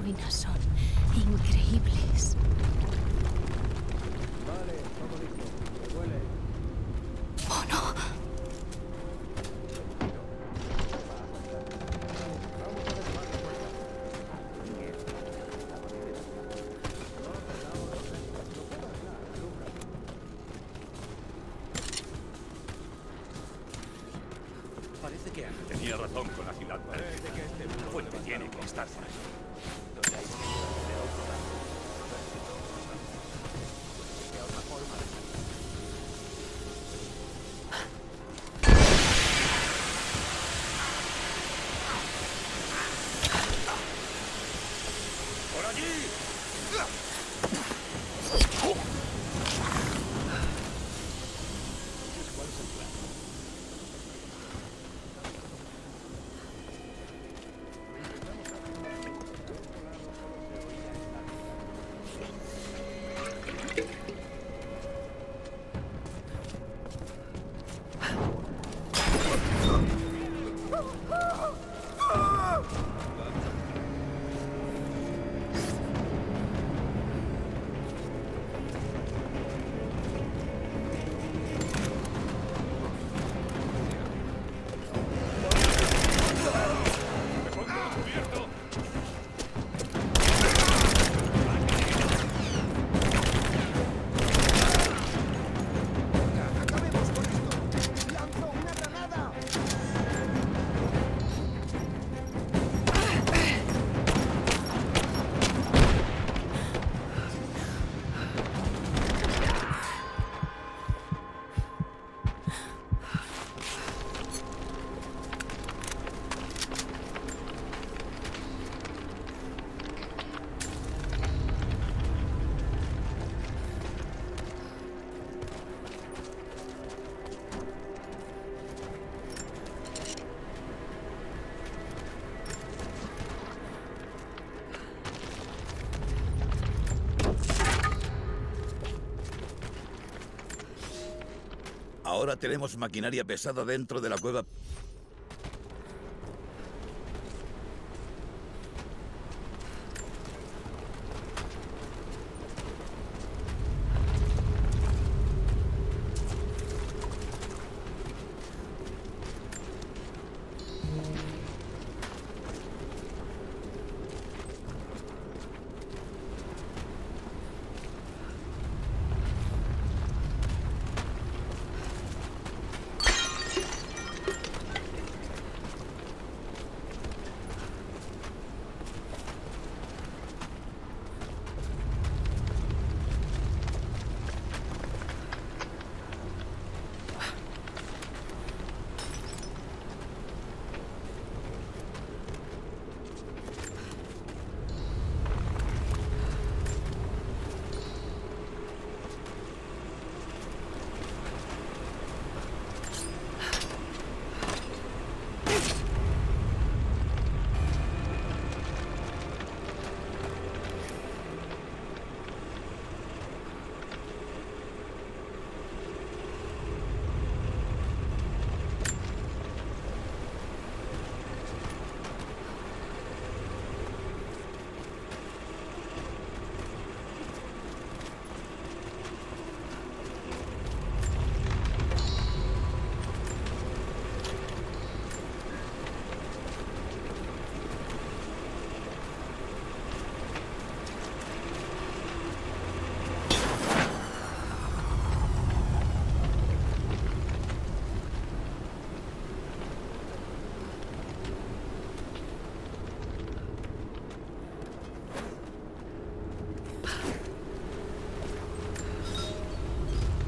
ruinas son increíbles. Vale, como digo, me duele. ¡Oh, no! Parece que Ana tenía razón con la ciudad. Parece que este fuente tiene que estar por ahí. Ahora tenemos maquinaria pesada dentro de la cueva.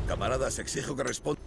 Camaradas, exijo que respondan.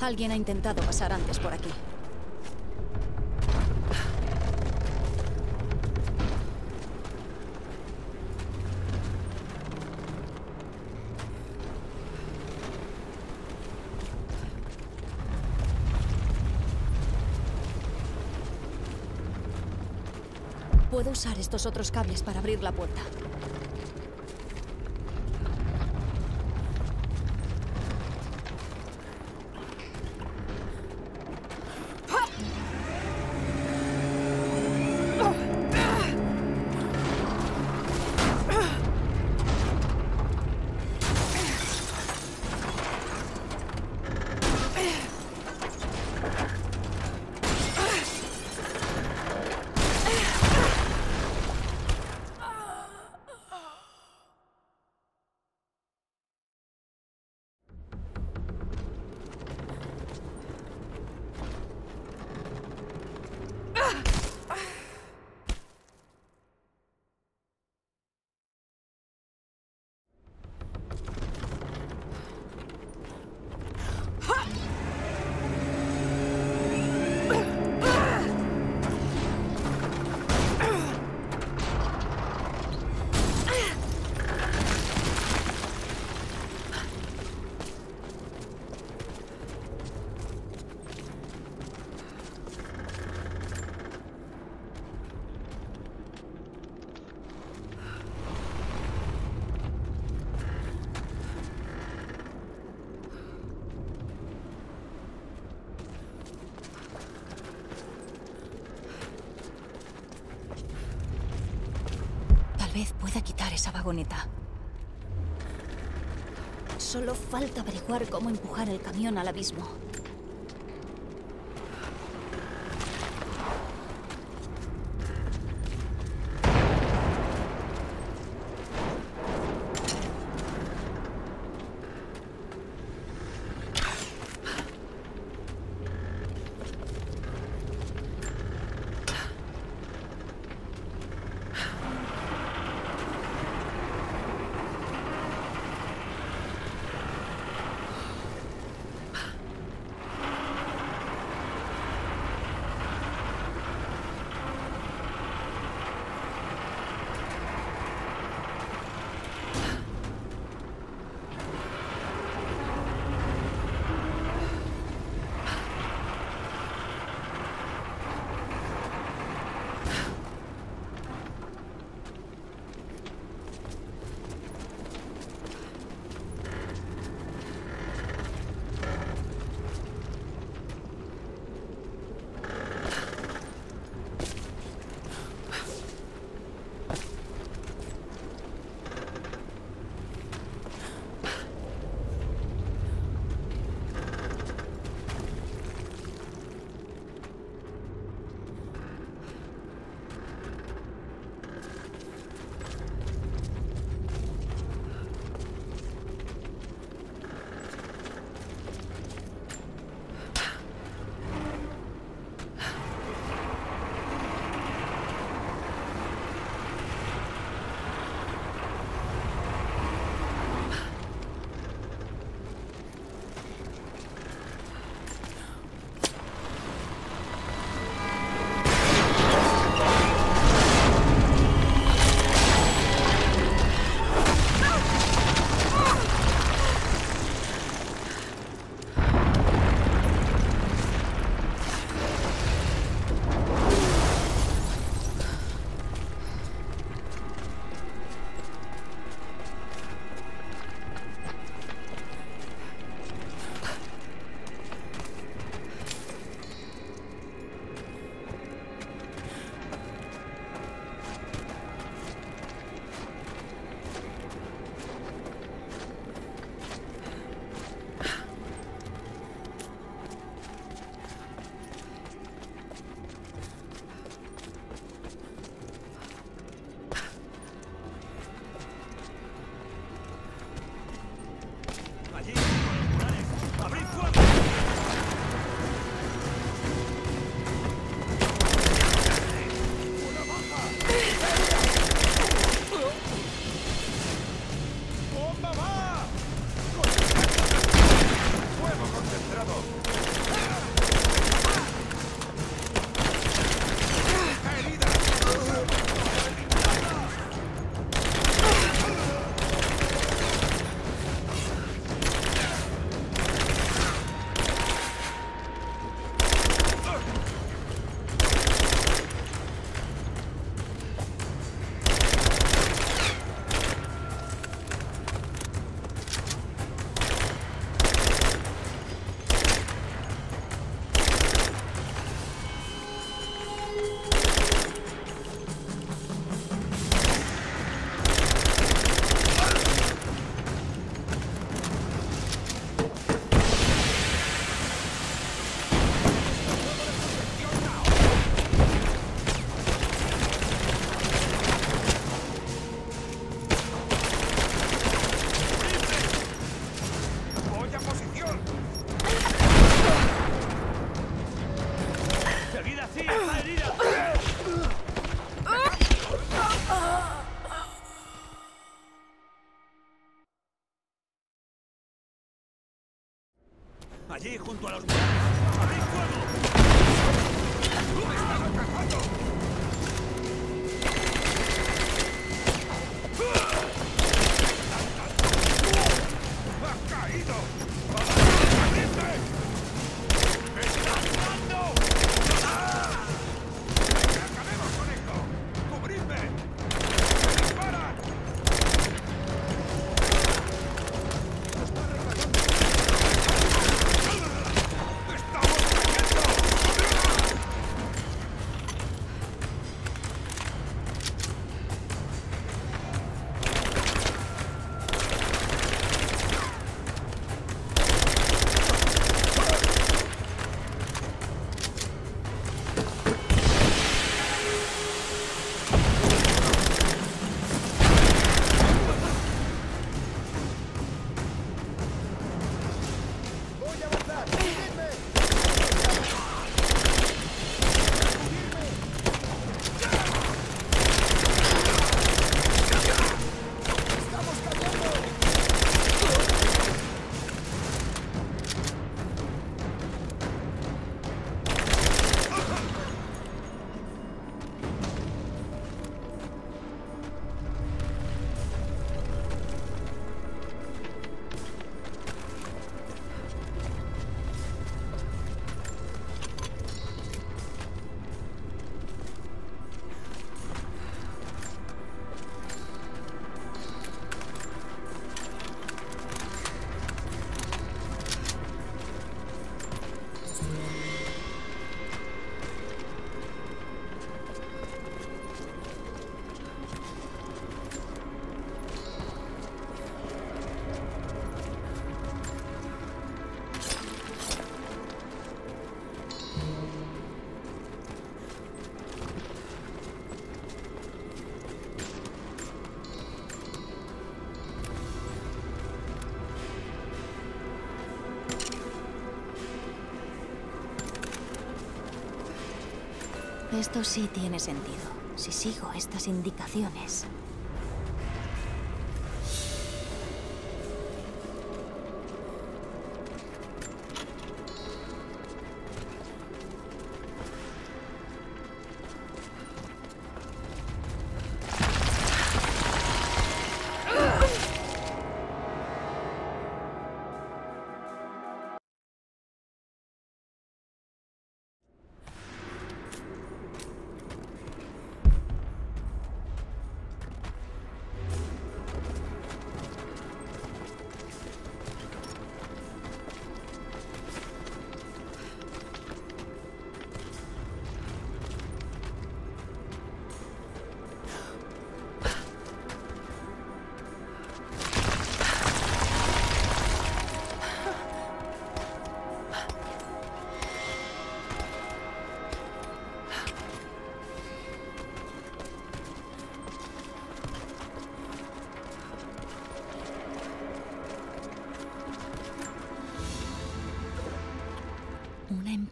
Alguien ha intentado pasar antes por aquí. Puedo usar estos otros cables para abrir la puerta. Pueda quitar esa vagoneta. Solo falta averiguar cómo empujar el camión al abismo. Allí, junto a los muros. ¡Hay fuego! ¡Tú me estás atrapando! Esto sí tiene sentido, si sigo estas indicaciones.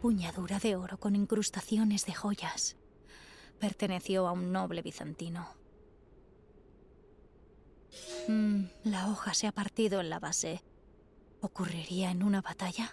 Puñadura de oro con incrustaciones de joyas. Perteneció a un noble bizantino. La hoja se ha partido en la base. ¿Ocurriría en una batalla?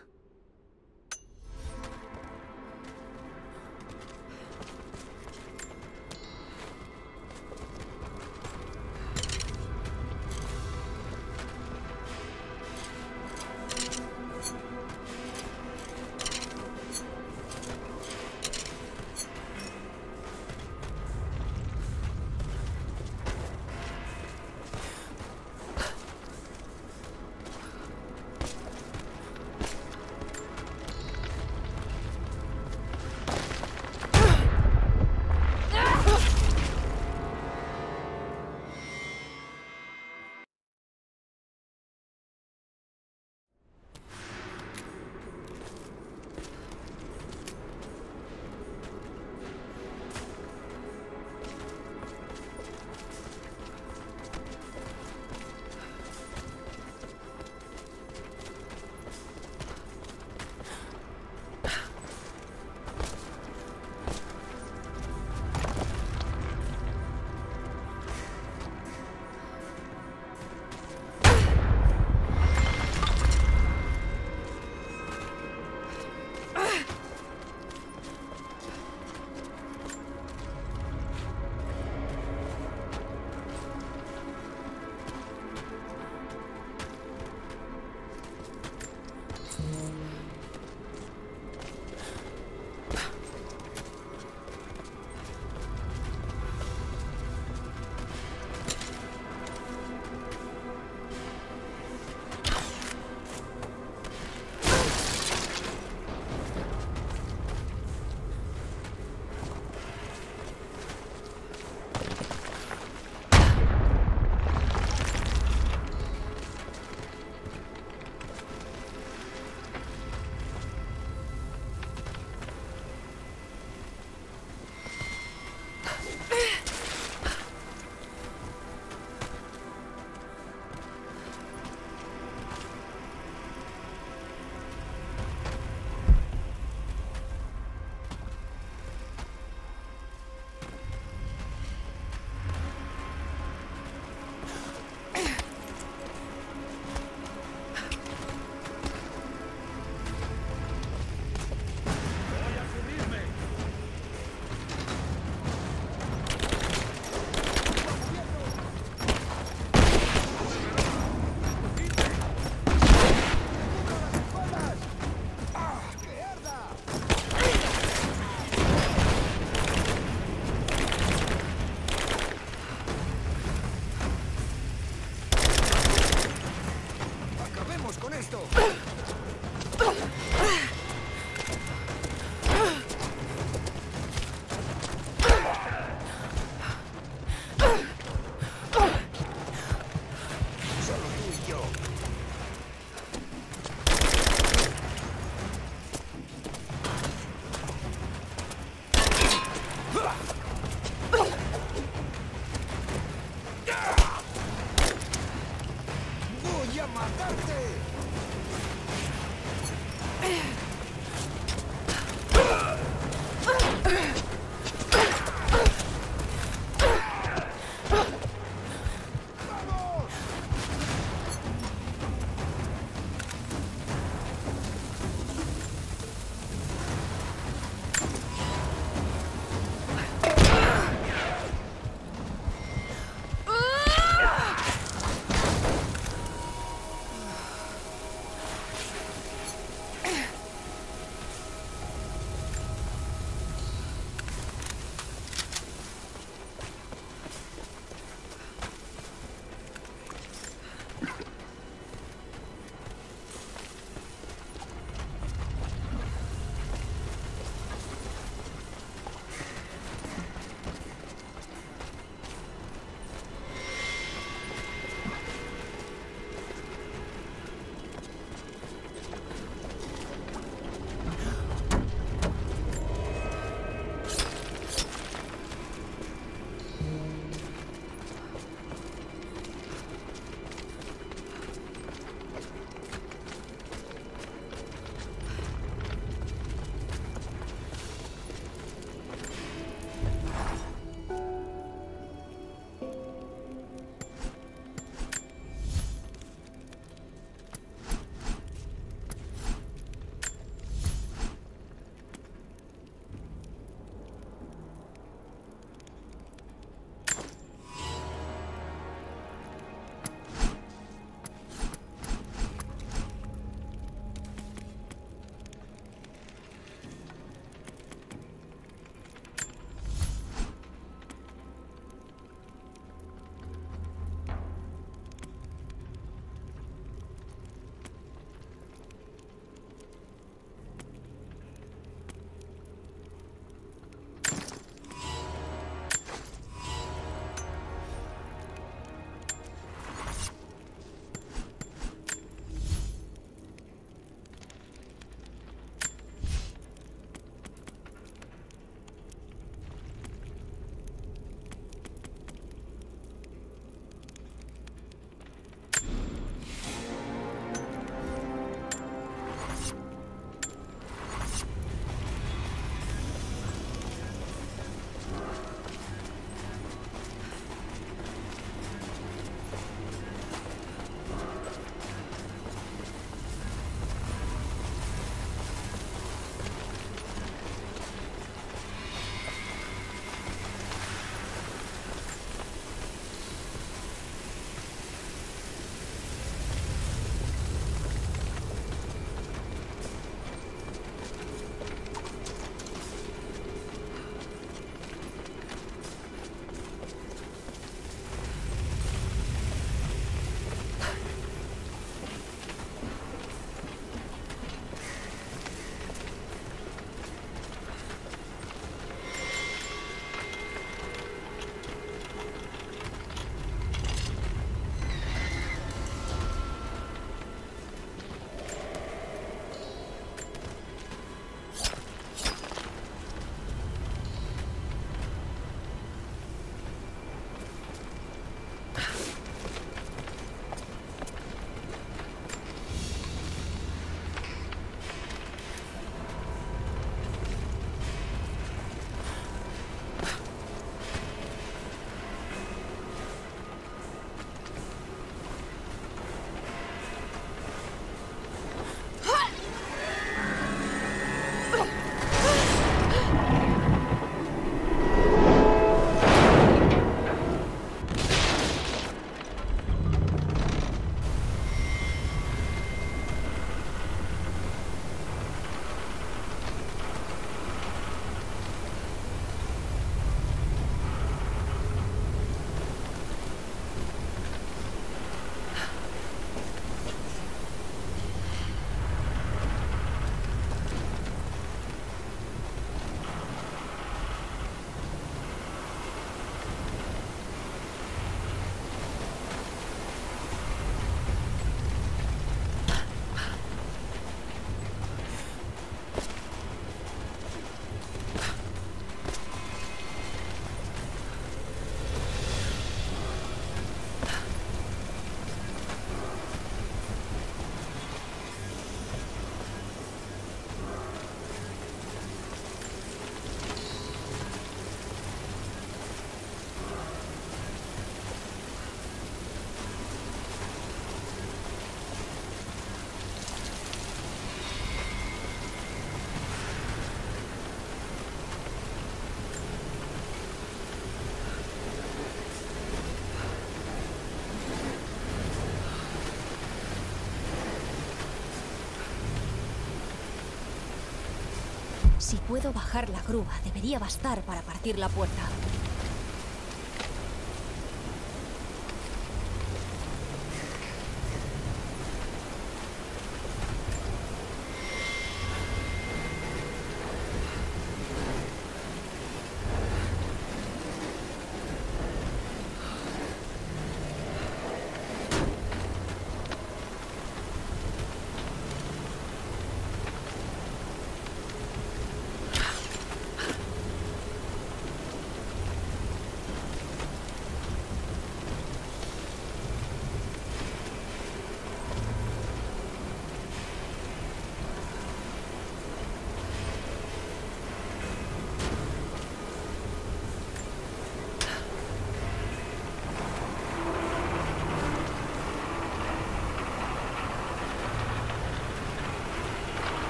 Si puedo bajar la grúa, debería bastar para partir la puerta.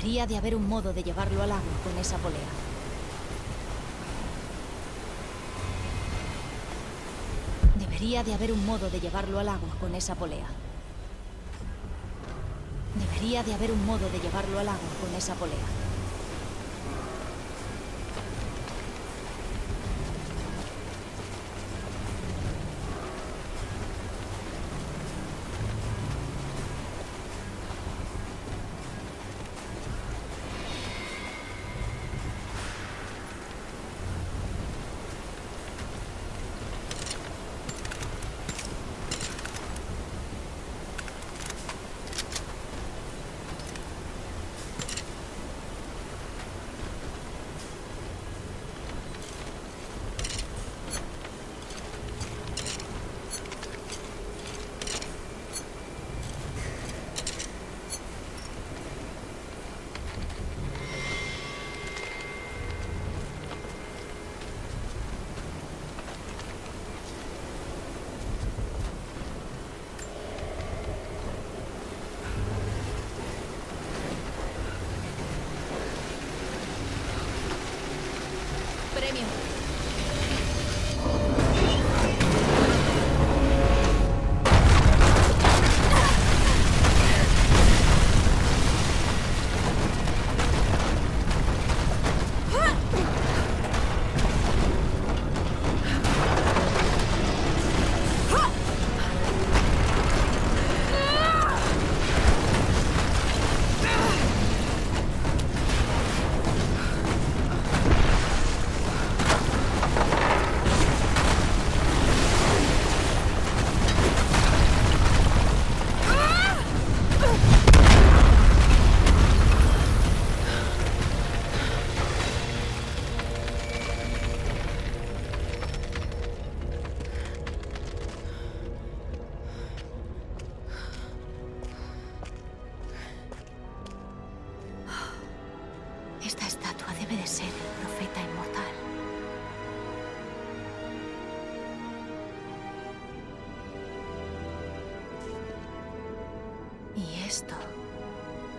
Debería de haber un modo de llevarlo al agua con esa polea. Debería de haber un modo de llevarlo al agua con esa polea. Debería de haber un modo de llevarlo al agua con esa polea.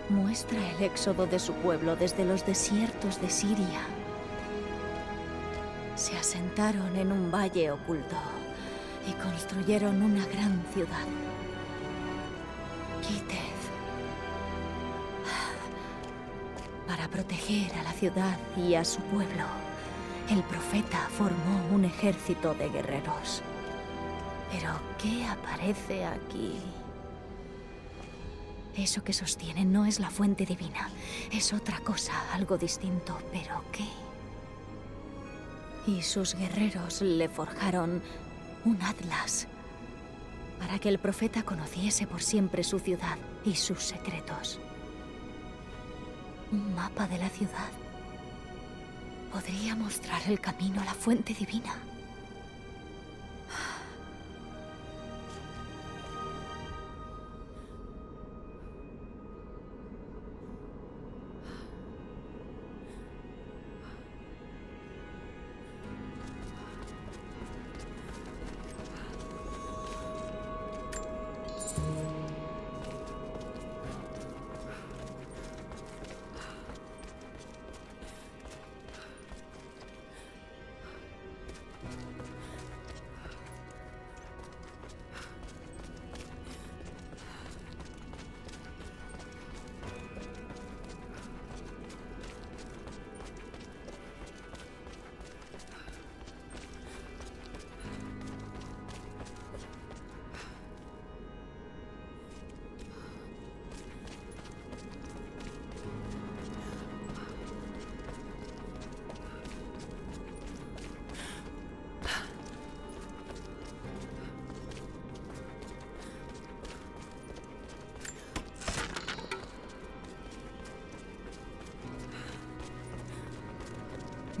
Muestra el éxodo de su pueblo desde los desiertos de Siria. Se asentaron en un valle oculto y construyeron una gran ciudad. Quitez. Para proteger a la ciudad y a su pueblo, el profeta formó un ejército de guerreros. Pero, ¿qué aparece aquí? Eso que sostienen no es la fuente divina. Es otra cosa, algo distinto. ¿Pero qué? Y sus guerreros le forjaron un atlas para que el profeta conociese por siempre su ciudad y sus secretos. Un mapa de la ciudad. Podría mostrar el camino a la fuente divina.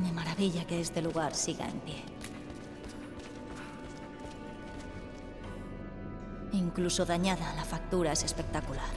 Me maravilla que este lugar siga en pie. Incluso dañada, la factura es espectacular.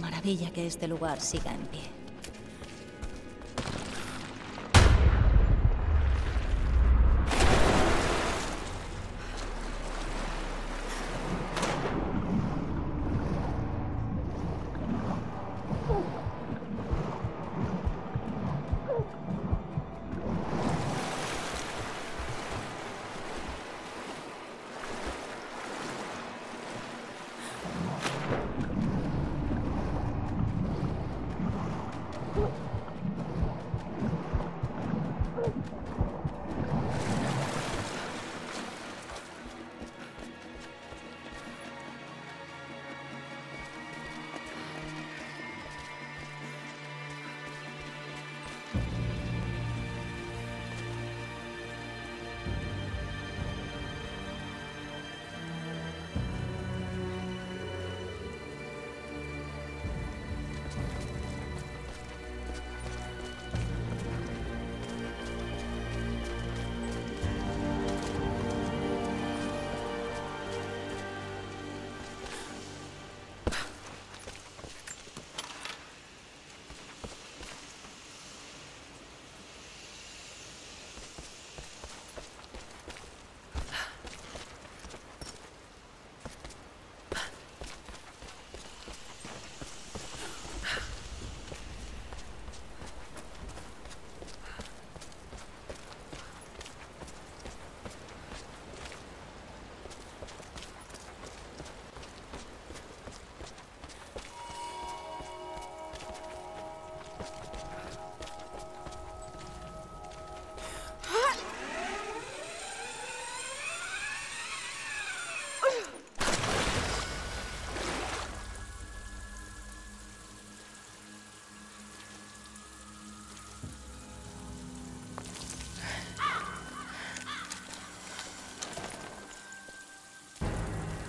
Maravilla que este lugar siga en pie.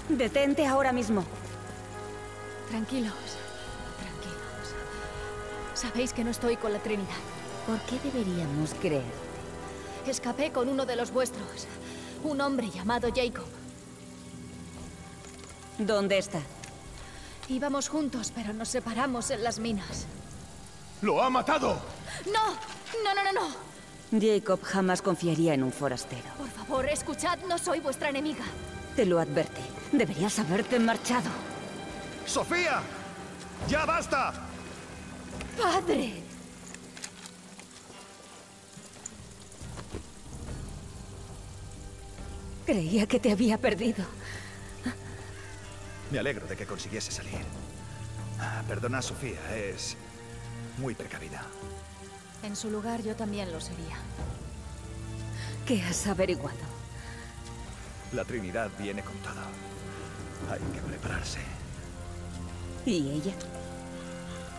Detente ahora mismo. Tranquilos, tranquilos. Sabéis que no estoy con la Trinidad. ¿Por qué deberíamos creer? Escapé con uno de los vuestros, un hombre llamado Jacob. ¿Dónde está? Íbamos juntos, pero nos separamos en las minas. ¡Lo ha matado! ¡No! ¡No, no, no, no! Jacob jamás confiaría en un forastero. Por favor, escuchad, no soy vuestra enemiga. Te lo advertí. Deberías haberte marchado. ¡Sofía! ¡Ya basta! ¡Padre! Creía que te había perdido. Me alegro de que consiguiese salir. Perdona, Sofía, es muy precavida. En su lugar yo también lo sería. ¿Qué has averiguado? La Trinidad viene con todo. Hay que prepararse. ¿Y ella?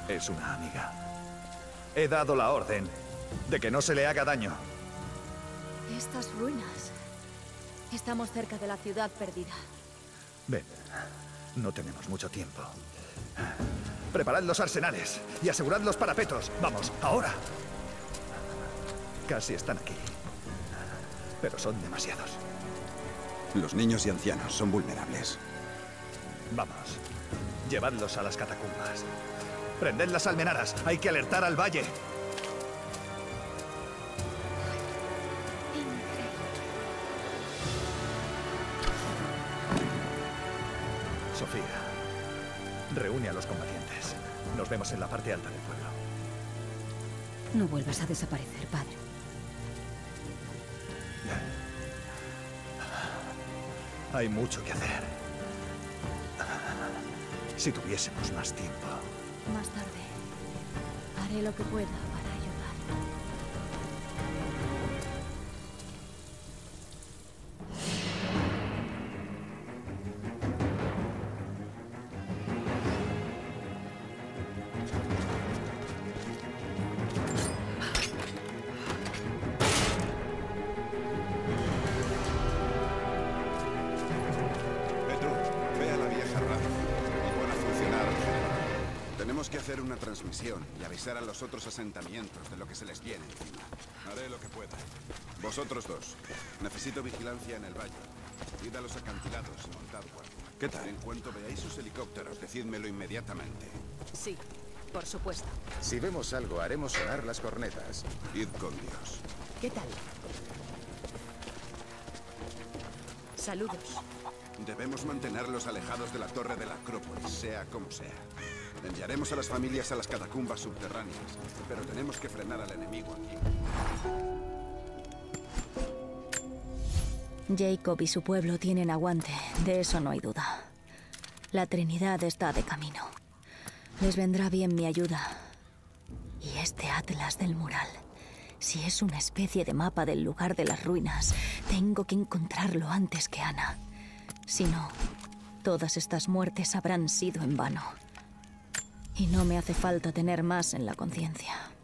Es una amiga. He dado la orden de que no se le haga daño. Estas ruinas. Estamos cerca de la ciudad perdida. Ven, no tenemos mucho tiempo. Preparad los arsenales y asegurad los parapetos. Vamos, ahora. Casi están aquí. pero son demasiados. Los niños y ancianos son vulnerables. Vamos, llevadlos a las catacumbas. Prended las almenaras, hay que alertar al valle. Sofía, reúne a los combatientes. Nos vemos en la parte alta del pueblo. No vuelvas a desaparecer, padre. Hay mucho que hacer. Si tuviésemos más tiempo... Más tarde, haré lo que pueda para hacer una transmisión y avisar a los otros asentamientos de lo que se les viene encima. Haré lo que pueda. Vosotros dos, necesito vigilancia en el valle. Id a los acantilados y montad guardia. ¿Qué tal? En cuanto veáis sus helicópteros, decídmelo inmediatamente. Sí, por supuesto. Si vemos algo, haremos sonar las cornetas. Id con Dios. ¿Qué tal? Saludos. Debemos mantenerlos alejados de la torre de la Acrópolis, sea como sea. Enviaremos a las familias a las catacumbas subterráneas, pero tenemos que frenar al enemigo aquí. Jacob y su pueblo tienen aguante, de eso no hay duda. La Trinidad está de camino. Les vendrá bien mi ayuda. Y este atlas del mural, si es una especie de mapa del lugar de las ruinas, tengo que encontrarlo antes que Ana. Si no, todas estas muertes habrán sido en vano. Y no me hace falta tener más en la conciencia.